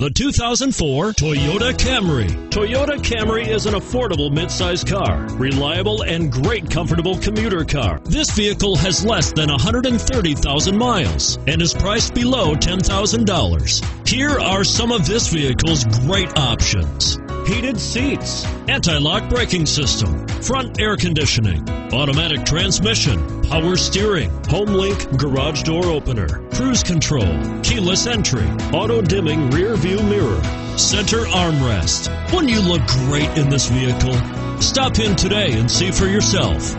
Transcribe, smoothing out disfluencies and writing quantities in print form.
The 2004 Toyota Camry. Toyota Camry is an affordable midsize car, reliable and great comfortable commuter car. This vehicle has less than 130,000 miles and is priced below $10,000. Here are some of this vehicle's great options: heated seats, anti-lock braking system, front air conditioning, automatic transmission, power steering, HomeLink garage door opener, cruise control, keyless entry, auto dimming rear view mirror, center armrest. Wouldn't you look great in this vehicle? Stop in today and see for yourself.